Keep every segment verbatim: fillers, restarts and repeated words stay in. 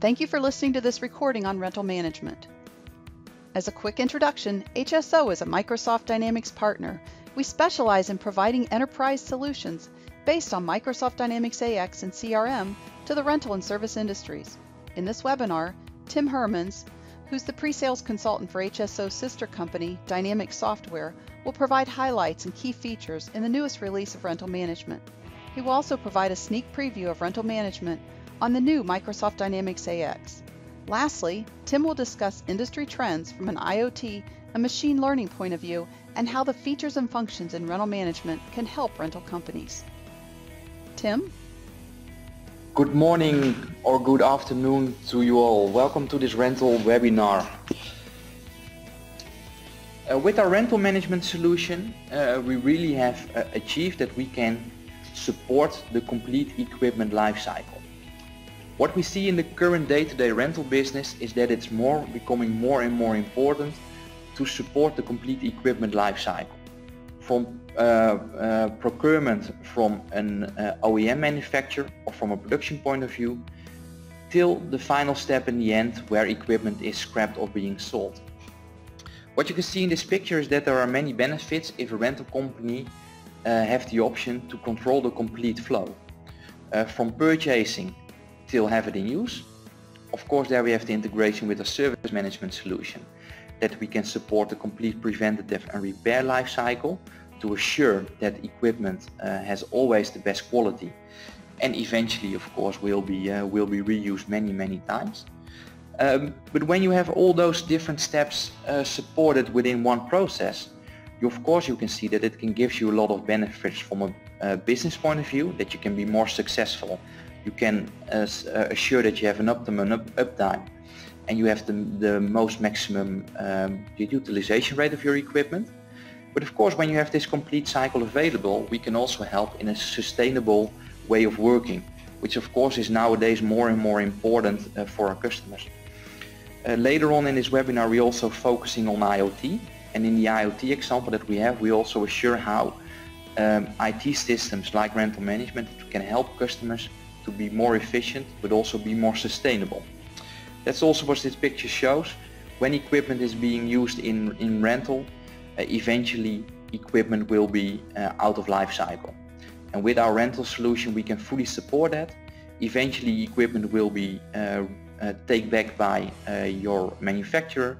Thank you for listening to this recording on rental management. As a quick introduction, H S O is a Microsoft Dynamics partner. We specialize in providing enterprise solutions based on Microsoft Dynamics A X and C R M to the rental and service industries. In this webinar, Tim Hermans, who's the pre-sales consultant for H S O's sister company, Dynamics Software, will provide highlights and key features in the newest release of rental management. He will also provide a sneak preview of rental management on the new Microsoft Dynamics A X. Lastly, Tim will discuss industry trends from an I O T and machine learning point of view and how the features and functions in rental management can help rental companies. Tim? Good morning or good afternoon to you all. Welcome to this rental webinar. Uh, with our rental management solution, uh, we really have uh, achieved that we can support the complete equipment lifecycle. What we see in the current day-to-day rental business is that it's more becoming more and more important to support the complete equipment lifecycle. From uh, uh, procurement from an uh, O E M manufacturer or from a production point of view till the final step in the end where equipment is scrapped or being sold. What you can see in this picture is that there are many benefits if a rental company uh, have the option to control the complete flow. Uh, from purchasing till have it in use. Of course, there we have the integration with a service management solution that we can support the complete preventative and repair life cycle to assure that equipment uh, has always the best quality and eventually of course will be, uh, will be reused many many times. Um, but when you have all those different steps uh, supported within one process, you, of course you can see that it can give you a lot of benefits from a uh, business point of view, that you can be more successful, you can uh, assure that you have an optimum up uptime, and you have the, the most maximum um, utilization rate of your equipment. But of course, when you have this complete cycle available, we can also help in a sustainable way of working, which of course is nowadays more and more important uh, for our customers. Uh, later on in this webinar, we're also focusing on I O T, and in the I O T example that we have, we also assure how um, I T systems like rental management can help customers to be more efficient, but also be more sustainable. That's also what this picture shows. When equipment is being used in, in rental, uh, eventually equipment will be uh, out of life cycle. And with our rental solution we can fully support that. Eventually equipment will be uh, uh, taken back by uh, your manufacturer.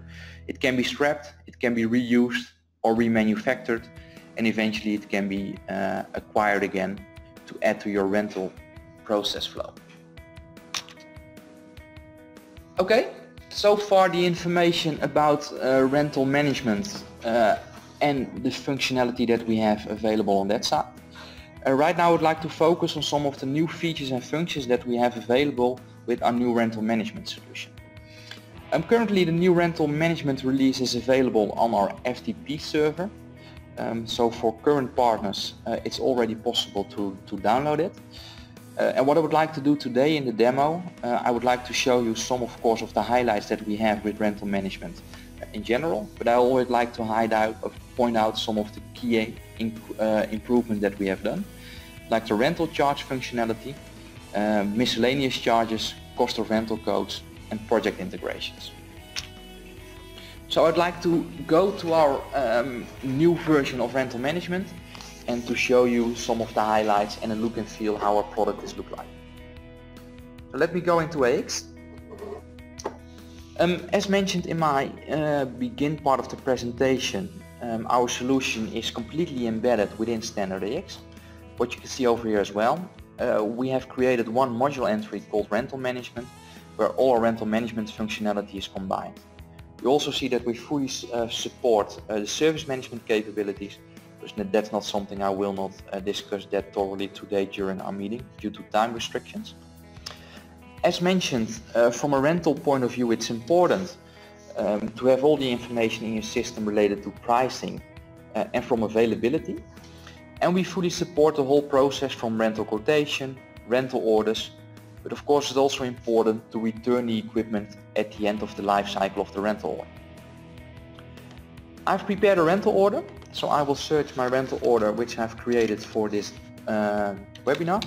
It can be scrapped, it can be reused or remanufactured, and eventually it can be uh, acquired again to add to your rental process flow. Okay, so far the information about uh, rental management uh, and the functionality that we have available on that side. Uh, right now I would like to focus on some of the new features and functions that we have available with our new rental management solution. Um, currently the new rental management release is available on our F T P server. Um, so for current partners uh, it's already possible to, to download it. Uh, and what I would like to do today in the demo, uh, I would like to show you some of course of the highlights that we have with rental management in general, but I always like to hide out, point out some of the key imp uh, improvements that we have done, like the rental charge functionality, uh, miscellaneous charges, cost of rental codes, and project integrations. So I'd like to go to our um, new version of rental management and to show you some of the highlights and a look and feel how our product is look like. So let me go into A X. Um, as mentioned in my uh, begin part of the presentation, um, our solution is completely embedded within standard A X. What you can see over here as well, uh, we have created one module entry called rental management, where all our rental management functionality is combined. You also see that we fully uh, support uh, the service management capabilities. That's not something I will not uh, discuss that thoroughly today during our meeting due to time restrictions. As mentioned, uh, from a rental point of view it's important um, to have all the information in your system related to pricing uh, and from availability, and we fully support the whole process from rental quotation, rental orders, but of course it's also important to return the equipment at the end of the life cycle of the rental order. I've prepared a rental order, so I will search my rental order which I've created for this uh, webinar.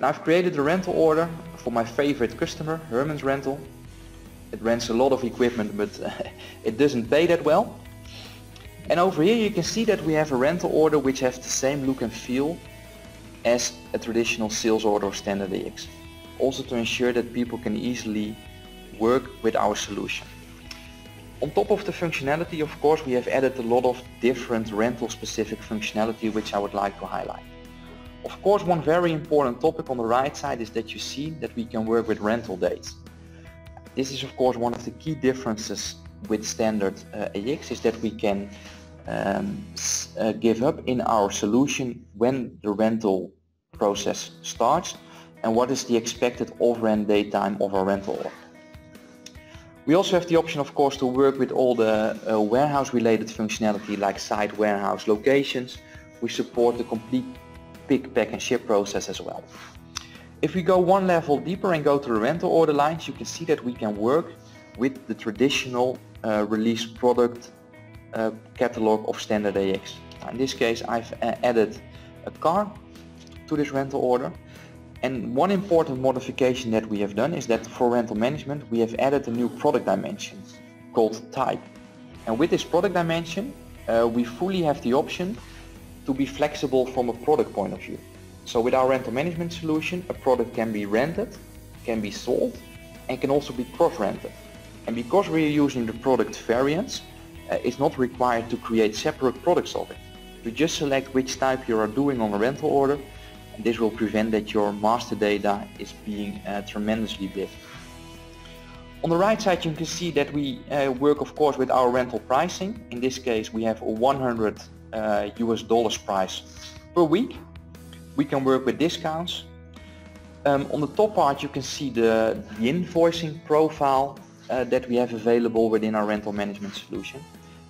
Now I've created a rental order for my favorite customer, Herman's Rental. It rents a lot of equipment, but uh, it doesn't pay that well. And over here you can see that we have a rental order which has the same look and feel as a traditional sales order or standard A X. Also to ensure that people can easily work with our solution. On top of the functionality, of course, we have added a lot of different rental specific functionality which I would like to highlight. Of course, one very important topic on the right side is that you see that we can work with rental dates. This is of course one of the key differences with standard uh, A X, is that we can um, uh, give up in our solution when the rental process starts and what is the expected off-rent date time of our rental order. We also have the option, of course, to work with all the uh, warehouse related functionality like site warehouse locations. We support the complete pick, pack and ship process as well. If we go one level deeper and go to the rental order lines, you can see that we can work with the traditional uh, release product uh, catalog of standard A X. In this case, I've added a car to this rental order. And one important modification that we have done is that for rental management we have added a new product dimension called type. And with this product dimension uh, we fully have the option to be flexible from a product point of view. So with our rental management solution, a product can be rented, can be sold and can also be cross-rented. And because we are using the product variants, uh, it's not required to create separate products of it. You just select which type you are doing on a rental order. This will prevent that your master data is being uh, tremendously big. On the right side you can see that we uh, work of course with our rental pricing. In this case we have a one hundred uh, U S dollars price per week. We can work with discounts. Um, on the top part you can see the, the invoicing profile uh, that we have available within our rental management solution.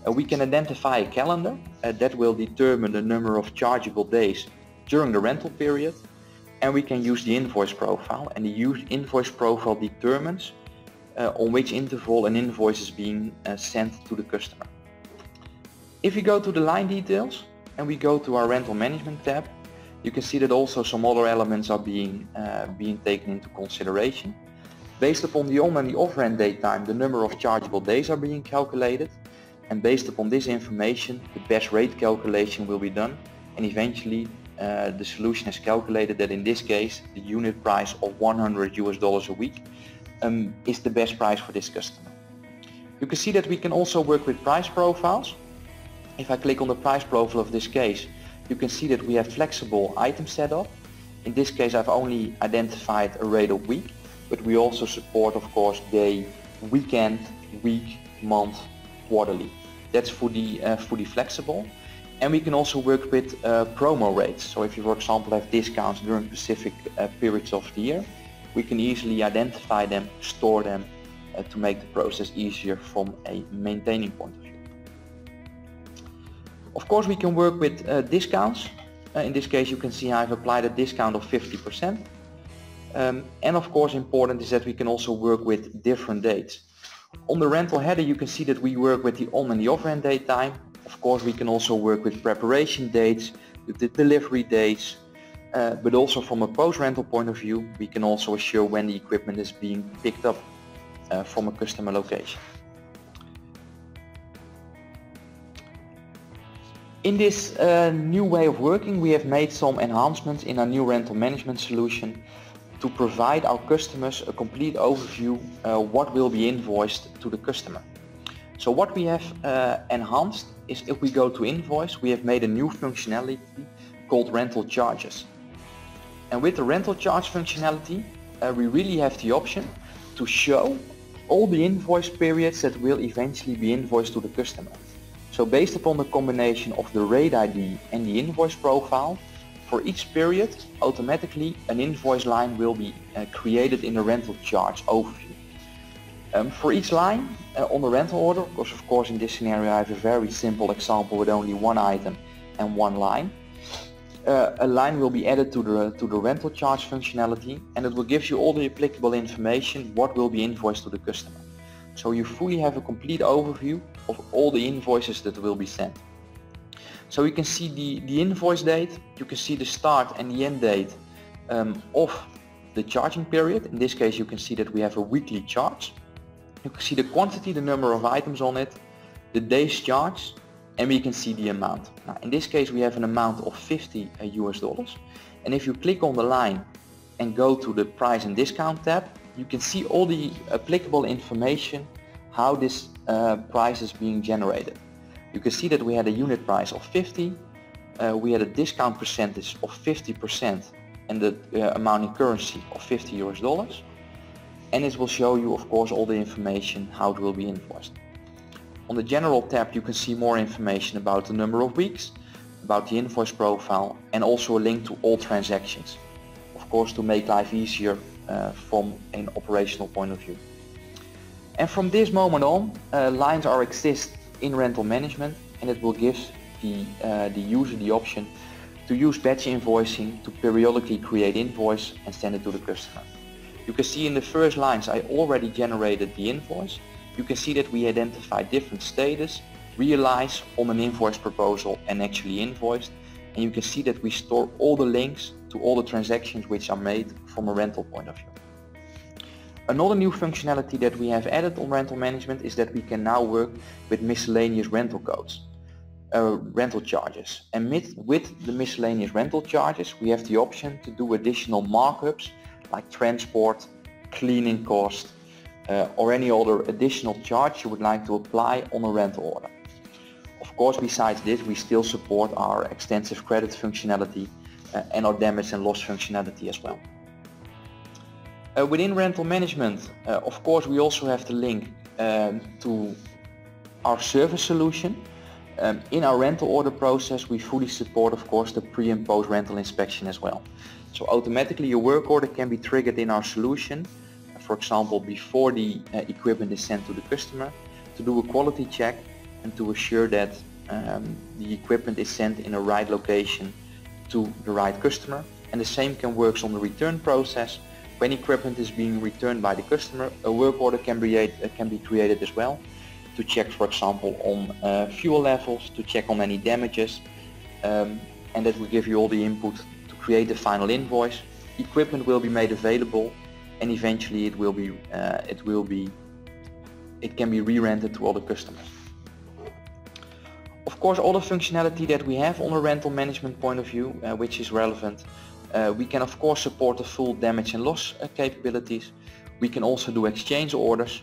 Uh, we can identify a calendar uh, that will determine the number of chargeable days during the rental period, and we can use the invoice profile, and the use invoice profile determines uh, on which interval an invoice is being uh, sent to the customer. If we go to the line details and we go to our rental management tab, you can see that also some other elements are being uh, being taken into consideration. Based upon the on and the off rent date time, the number of chargeable days are being calculated, and based upon this information the best rate calculation will be done, and eventually Uh, the solution has calculated that in this case the unit price of one hundred U S dollars a week um, is the best price for this customer. You can see that we can also work with price profiles. If I click on the price profile of this case, you can see that we have flexible item setup. In this case I've only identified a rate of week, but we also support of course day, weekend, week, month, quarterly. That's fully, uh, fully flexible. And we can also work with uh, promo rates. So if you, for example, have discounts during specific uh, periods of the year, we can easily identify them, store them uh, to make the process easier from a maintaining point of view. Of course, we can work with uh, discounts. Uh, in this case, you can see I've applied a discount of fifty percent. Um, and of course, important is that we can also work with different dates. On the rental header, you can see that we work with the on and the off rent date time. Of course, we can also work with preparation dates, with the delivery dates, uh, but also from a post-rental point of view, we can also assure when the equipment is being picked up uh, from a customer location. In this uh, new way of working, we have made some enhancements in our new rental management solution to provide our customers a complete overview uh, what will be invoiced to the customer. So what we have uh, enhanced is, if we go to invoice, we have made a new functionality called rental charges. And with the rental charge functionality, uh, we really have the option to show all the invoice periods that will eventually be invoiced to the customer. So based upon the combination of the rate I D and the invoice profile, for each period automatically an invoice line will be uh, created in the rental charge overview. Um, for each line uh, on the rental order, because of course in this scenario I have a very simple example with only one item and one line, uh, a line will be added to the, to the rental charge functionality, and it will give you all the applicable information what will be invoiced to the customer. So you fully have a complete overview of all the invoices that will be sent. So you can see the, the invoice date, you can see the start and the end date um, of the charging period. In this case you can see that we have a weekly charge. You can see the quantity, the number of items on it, the days charged, and we can see the amount. Now, in this case we have an amount of fifty U S dollars, and if you click on the line and go to the price and discount tab, you can see all the applicable information, how this uh, price is being generated. You can see that we had a unit price of fifty, uh, we had a discount percentage of fifty percent and the uh, amount in currency of fifty U S dollars, and it will show you of course all the information how it will be invoiced. On the general tab you can see more information about the number of weeks, about the invoice profile, and also a link to all transactions, of course to make life easier uh, from an operational point of view. And from this moment on, uh, lines are exist in rental management, and it will give the, uh, the user the option to use batch invoicing to periodically create invoice and send it to the customer. You can see in the first lines I already generated the invoice. You can see that we identify different status, realize on an invoice proposal and actually invoiced, and you can see that we store all the links to all the transactions which are made from a rental point of view. Another new functionality that we have added on rental management is that we can now work with miscellaneous rental codes, uh, rental charges. And with, with the miscellaneous rental charges we have the option to do additional markups like transport, cleaning cost, uh, or any other additional charge you would like to apply on a rental order. Of course, besides this, we still support our extensive credit functionality uh, and our damage and loss functionality as well. Uh, within rental management, uh, of course, we also have the link um, to our service solution. Um, in our rental order process, we fully support, of course, the pre and post rental inspection as well. So automatically your work order can be triggered in our solution, for example, before the uh, equipment is sent to the customer, to do a quality check and to assure that um, the equipment is sent in the right location to the right customer. And the same can work on the return process. When equipment is being returned by the customer, a work order can be, uh, can be created as well to check, for example, on uh, fuel levels, to check on any damages, um, and that will give you all the input to create the final invoice. Equipment will be made available, and eventually it will be uh, it will be it can be re-rented to other customers. Of course, all the functionality that we have on a rental management point of view, uh, which is relevant. Uh, we can of course support the full damage and loss uh, capabilities. We can also do exchange orders,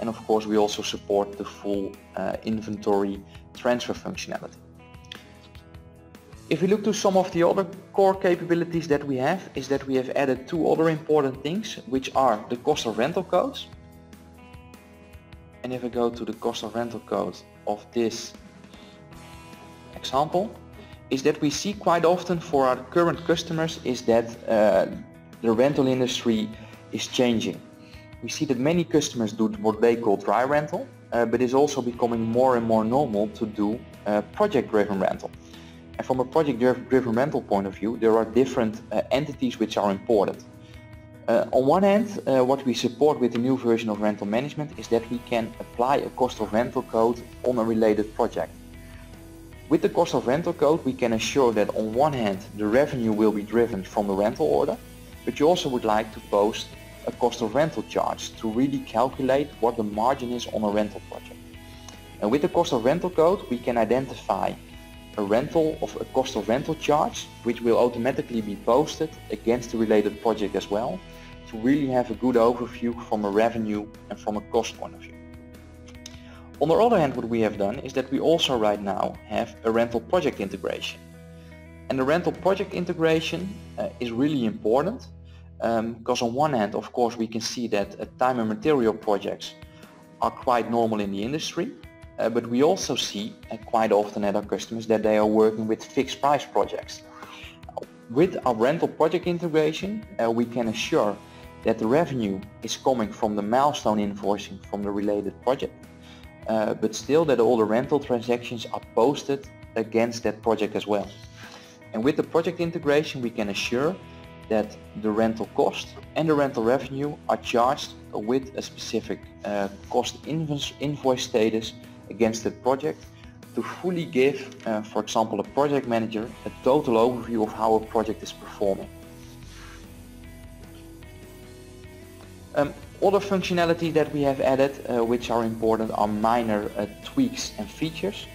and of course we also support the full uh, inventory transfer functionality. If we look to some of the other core capabilities that we have, is that we have added two other important things, which are the cost of rental codes. And if I go to the cost of rental code of this example, is that we see quite often for our current customers is that uh, the rental industry is changing. We see that many customers do what they call dry rental, uh, but it's also becoming more and more normal to do uh, project-driven rental. And from a project-driven rental point of view, there are different uh, entities which are important. Uh, on one hand, uh, what we support with the new version of rental management is that we can apply a cost of rental code on a related project. With the cost of rental code we can assure that on one hand the revenue will be driven from the rental order, but you also would like to post a cost of rental charge to really calculate what the margin is on a rental project. And with the cost of rental code we can identify a rental of a cost of rental charge which will automatically be posted against the related project as well, to really have a good overview from a revenue and from a cost point of view. On the other hand, what we have done is that we also right now have a rental project integration. And the rental project integration uh, is really important, because um, on one hand of course we can see that uh, time and material projects are quite normal in the industry, uh, but we also see uh, quite often at our customers that they are working with fixed price projects. With our rental project integration uh, we can assure that the revenue is coming from the milestone invoicing from the related project. Uh, but still that all the rental transactions are posted against that project as well. And with the project integration we can assure that the rental cost and the rental revenue are charged with a specific uh, cost invoice, invoice status against the project, to fully give, uh, for example, a project manager a total overview of how a project is performing. Um, other functionality that we have added, uh, which are important, are minor uh, tweaks and features.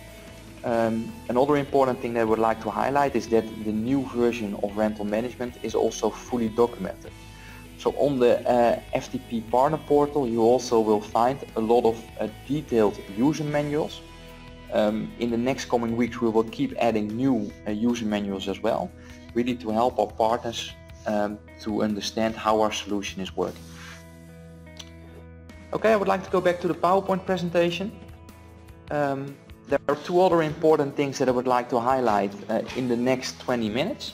Um, another important thing that I would like to highlight is that the new version of rental management is also fully documented. So on the uh, F T P partner portal you also will find a lot of uh, detailed user manuals. Um, in the next coming weeks we will keep adding new uh, user manuals as well, really to help our partners um, to understand how our solution is working. Okay, I would like to go back to the PowerPoint presentation. Um, there are two other important things that I would like to highlight uh, in the next twenty minutes.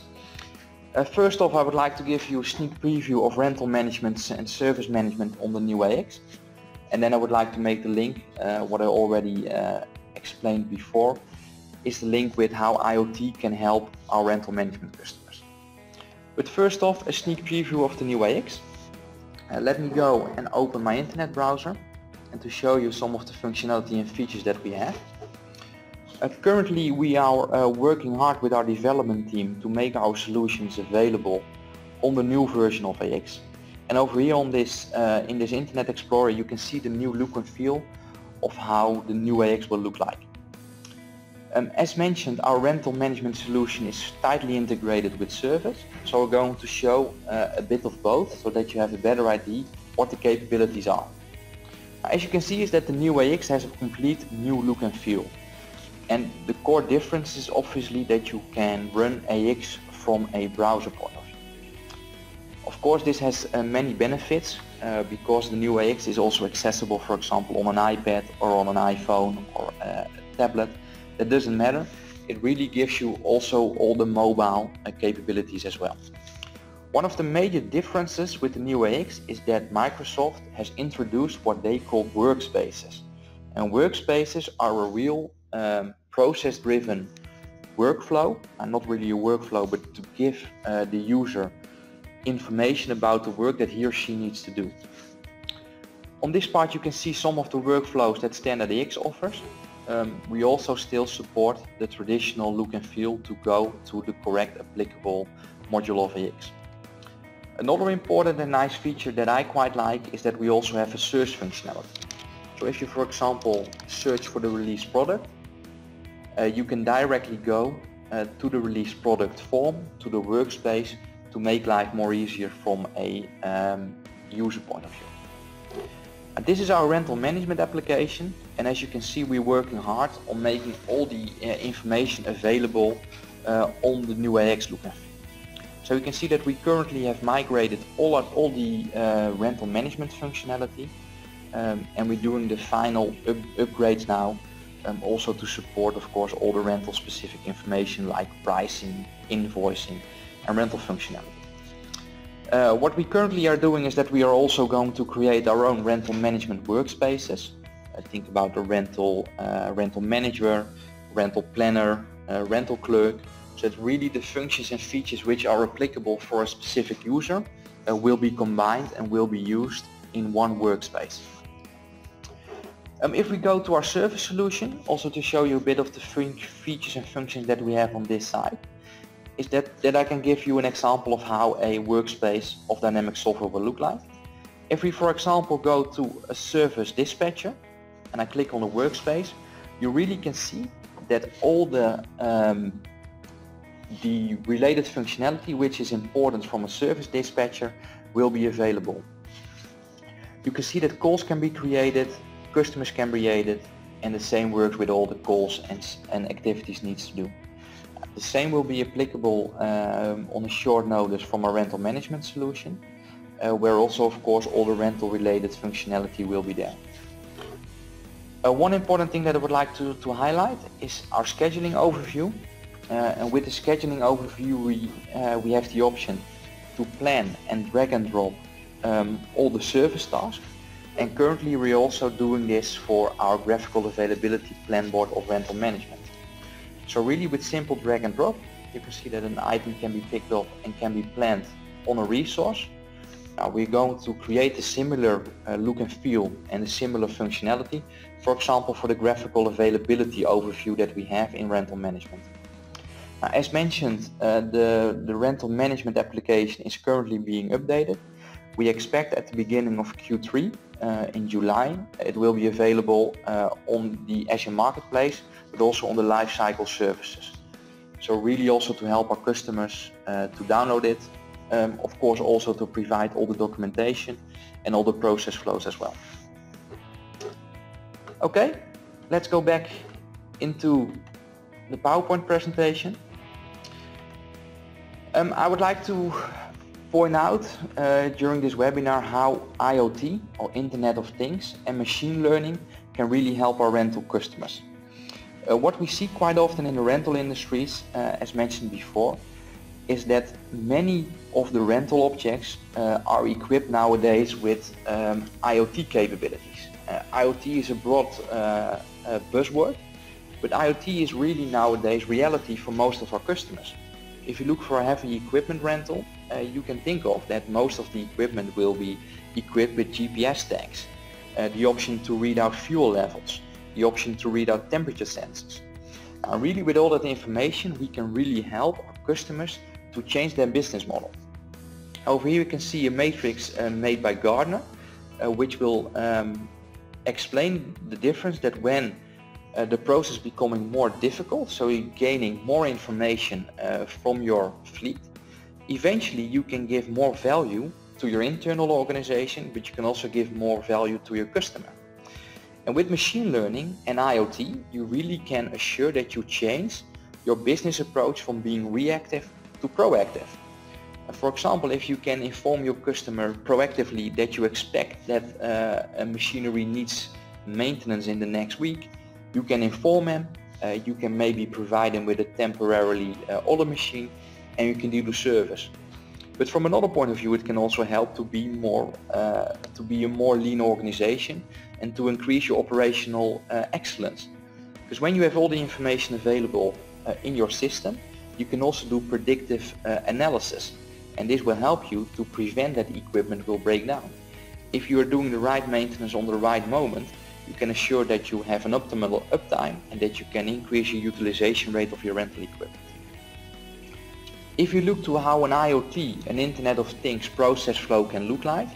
Uh, first off, I would like to give you a sneak preview of rental management and service management on the new A X, and then I would like to make the link, uh, what I already uh, explained before, is the link with how I O T can help our rental management customers. But first off, a sneak preview of the new A X. Uh, let me go and open my internet browser and to show you some of the functionality and features that we have. Uh, currently we are uh, working hard with our development team to make our solutions available on the new version of A X, and over here on this uh, in this Internet Explorer you can see the new look and feel of how the new A X will look like. Um, as mentioned, our rental management solution is tightly integrated with service, so we're going to show uh, a bit of both so that you have a better idea what the capabilities are. As you can see is that the new A X has a complete new look and feel. And the core difference is obviously that you can run A X from a browser point of view. Of course this has uh, many benefits uh, because the new A X is also accessible, for example, on an iPad or on an iPhone or uh, a tablet. That doesn't matter, it really gives you also all the mobile uh, capabilities as well. One of the major differences with the new A X is that Microsoft has introduced what they call workspaces. And workspaces are a real Um, process-driven workflow, and not really a workflow, but to give uh, the user information about the work that he or she needs to do. On this part you can see some of the workflows that Standard A X offers. Um, we also still support the traditional look and feel to go to the correct applicable module of A X. Another important and nice feature that I quite like is that we also have a search functionality. So if you, for example, search for the released product, Uh, you can directly go uh, to the release product form, to the workspace, to make life more easier from a um, user point of view. And this is our rental management application, and as you can see we're working hard on making all the uh, information available uh, on the new A X look and feel. So you can see that we currently have migrated all, our, all the uh, rental management functionality, um, and we're doing the final up upgrades now. Um, also to support, of course, all the rental specific information like pricing, invoicing and rental functionality. Uh, what we currently are doing is that we are also going to create our own rental management workspaces. I think about the rental, uh, rental manager, rental planner, uh, rental clerk. So that really the functions and features which are applicable for a specific user uh, will be combined and will be used in one workspace. Um, if we go to our service solution, also to show you a bit of the features and functions that we have on this side, is that, that I can give you an example of how a workspace of Dynamics software will look like. If we, for example, go to a service dispatcher and I click on the workspace, you really can see that all the, um, the related functionality which is important from a service dispatcher will be available. You can see that calls can be created, customers can be created, and the same works with all the calls and, and activities needs to do. The same will be applicable um, on a short notice from a rental management solution, uh, where also of course all the rental related functionality will be there. Uh, one important thing that I would like to, to highlight is our scheduling overview, uh, and with the scheduling overview we, uh, we have the option to plan and drag and drop um, all the service tasks. And currently we're also doing this for our graphical availability plan board of rental management. So really with simple drag and drop, you can see that an item can be picked up and can be planned on a resource. Now we're going to create a similar uh, look and feel and a similar functionality, for example for the graphical availability overview that we have in rental management. Now, as mentioned, uh, the, the rental management application is currently being updated. We expect at the beginning of Q three, uh, in July, it will be available uh, on the Azure Marketplace, but also on the lifecycle services. So really also to help our customers uh, to download it, um, of course also to provide all the documentation and all the process flows as well. Okay, let's go back into the PowerPoint presentation. Um, I would like to point out uh, during this webinar how I O T, or Internet of Things, and machine learning can really help our rental customers. Uh, what we see quite often in the rental industries, uh, as mentioned before, is that many of the rental objects uh, are equipped nowadays with um, I O T capabilities. Uh, I O T is a broad uh, uh, buzzword, but I O T is really nowadays reality for most of our customers. If you look for a heavy equipment rental, uh, you can think of that most of the equipment will be equipped with G P S tags, uh, the option to read out fuel levels, the option to read out temperature sensors. And really with all that information we can really help our customers to change their business model. Over here you can see a matrix uh, made by Gartner, uh, which will um, explain the difference that when Uh, the process becoming more difficult, so you're gaining more information uh, from your fleet. Eventually you can give more value to your internal organization, but you can also give more value to your customer. And with machine learning and I O T, you really can assure that you change your business approach from being reactive to proactive. Uh, for example, if you can inform your customer proactively that you expect that uh, a machinery needs maintenance in the next week, you can inform him, uh, you can maybe provide him with a temporarily uh, older machine, and you can do the service. But from another point of view, it can also help to be more, uh, to be a more lean organization and to increase your operational uh, excellence. Because when you have all the information available uh, in your system, you can also do predictive uh, analysis, and this will help you to prevent that equipment will break down. If you are doing the right maintenance on the right moment, you can assure that you have an optimal uptime and that you can increase your utilization rate of your rental equipment. If you look to how an I O T, an Internet of Things process flow can look like,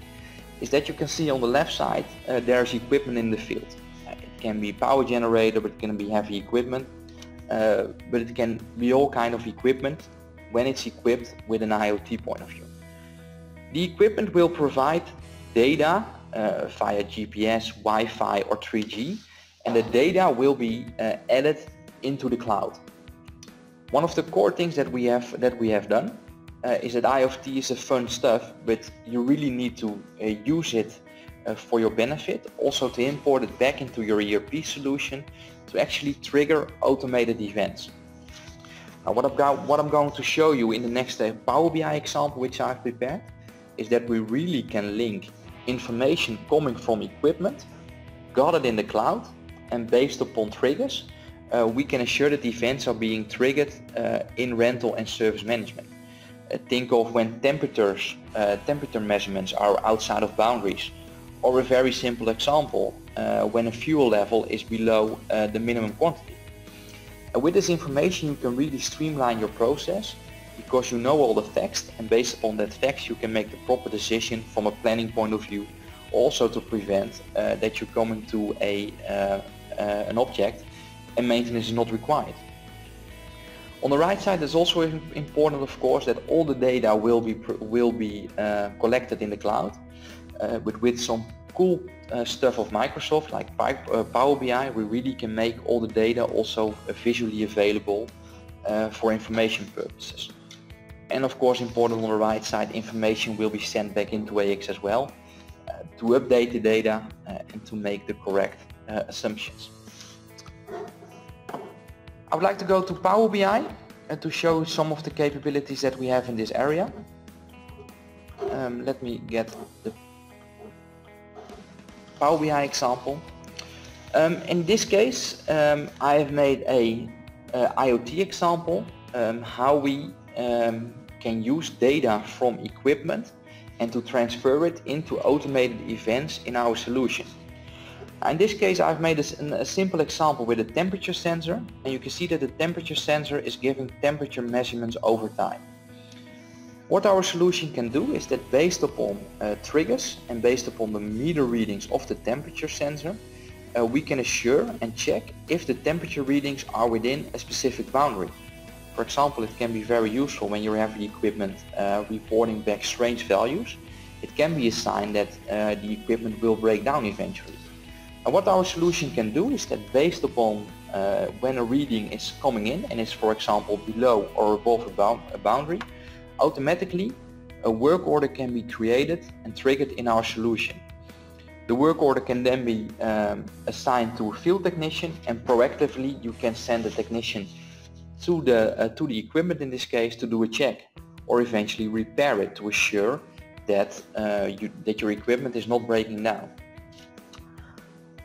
is that you can see on the left side uh, there is equipment in the field. Uh, it can be power generator, but it can be heavy equipment, uh, but it can be all kind of equipment when it's equipped with an I O T point of view. The equipment will provide data Uh, via G P S, Wi-Fi or three G, and the data will be uh, added into the cloud. One of the core things that we have that we have done uh, is that I O T is a fun stuff, but you really need to uh, use it uh, for your benefit, also to import it back into your E R P solution to actually trigger automated events. Now what, I've got, what I'm going to show you in the next uh, Power B I example which I've prepared is that we really can link information coming from equipment, gathered in the cloud, and based upon triggers, uh, we can assure that events are being triggered uh, in rental and service management. Uh, think of when temperatures, uh, temperature measurements are outside of boundaries, or a very simple example, uh, when a fuel level is below uh, the minimum quantity. And with this information you can really streamline your process, because you know all the facts, and based upon that facts you can make the proper decision from a planning point of view, also to prevent uh, that you come into a, uh, uh, an object and maintenance is not required. On the right side it's also important of course that all the data will be, will be uh, collected in the cloud, uh, but with some cool uh, stuff of Microsoft like Power B I we really can make all the data also visually available uh, for information purposes. And of course important on the right side, information will be sent back into A X as well uh, to update the data uh, and to make the correct uh, assumptions. I would like to go to Power B I and to show some of the capabilities that we have in this area. Um, let me get the Power B I example. Um, in this case um, I have made a uh, I O T example, um, how we um, can use data from equipment and to transfer it into automated events in our solution. In this case I've made a, a simple example with a temperature sensor, and you can see that the temperature sensor is giving temperature measurements over time. What our solution can do is that based upon uh, triggers and based upon the meter readings of the temperature sensor, uh, we can assure and check if the temperature readings are within a specific boundary. For example, it can be very useful when you have the equipment uh, reporting back strange values. It can be a sign that uh, the equipment will break down eventually. And what our solution can do is that based upon uh, when a reading is coming in and is, for example, below or above a boundary, automatically a work order can be created and triggered in our solution. The work order can then be um, assigned to a field technician, and proactively you can send a technician to the, uh, to the equipment, in this case, to do a check or eventually repair it to assure that, uh, you, that your equipment is not breaking down.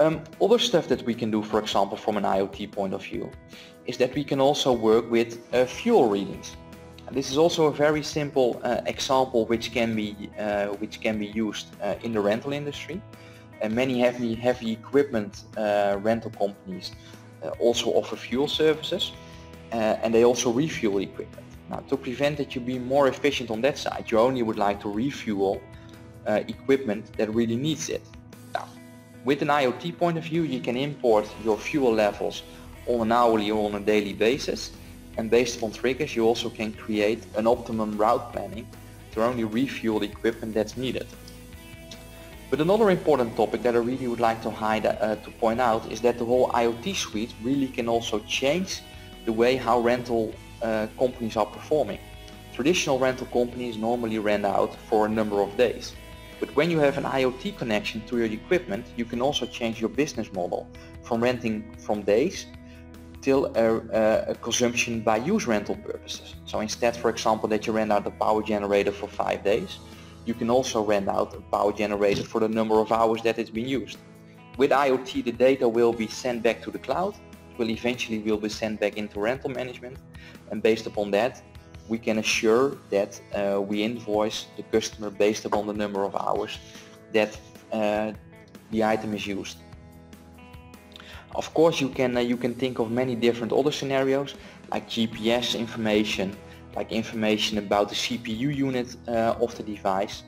Um, other stuff that we can do, for example, from an IoT point of view, is that we can also work with uh, fuel readings. And this is also a very simple uh, example which can be, uh, which can be used uh, in the rental industry. And many heavy, heavy equipment uh, rental companies uh, also offer fuel services. Uh, and they also refuel equipment. Now, to prevent that you be more efficient on that side, you only would like to refuel uh, equipment that really needs it. Now, with an IoT point of view, you can import your fuel levels on an hourly or on a daily basis, and based on triggers you also can create an optimum route planning to only refuel the equipment that's needed. But another important topic that I really would like to, hide, uh, to point out is that the whole IoT suite really can also change the way how rental uh, companies are performing. Traditional rental companies normally rent out for a number of days. But when you have an IoT connection to your equipment, you can also change your business model from renting from days till a, a, a consumption by use rental purposes. So instead, for example, that you rent out a power generator for five days, you can also rent out a power generator for the number of hours that it's been used. With IoT, the data will be sent back to the cloud, will eventually will be sent back into rental management, and based upon that we can assure that uh, we invoice the customer based upon the number of hours that uh, the item is used. Of course you can uh, you can think of many different other scenarios, like G P S information, like information about the C P U unit uh, of the device.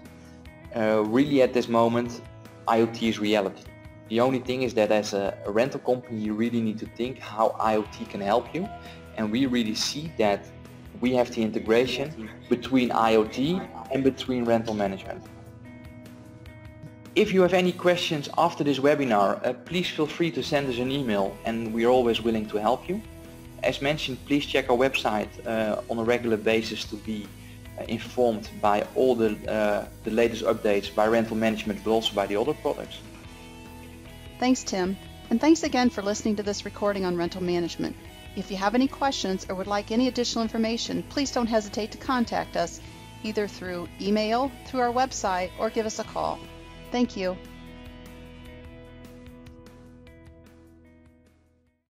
Uh, really at this moment IoT is reality. The only thing is that as a rental company you really need to think how IoT can help you, and we really see that we have the integration between IoT and between rental management. If you have any questions after this webinar, uh, please feel free to send us an email, and we are always willing to help you. As mentioned, please check our website uh, on a regular basis to be uh, informed by all the, uh, the latest updates by rental management, but also by the other products. Thanks, Tim, and thanks again for listening to this recording on rental management. If you have any questions or would like any additional information, please don't hesitate to contact us either through email, through our website, or give us a call. Thank you.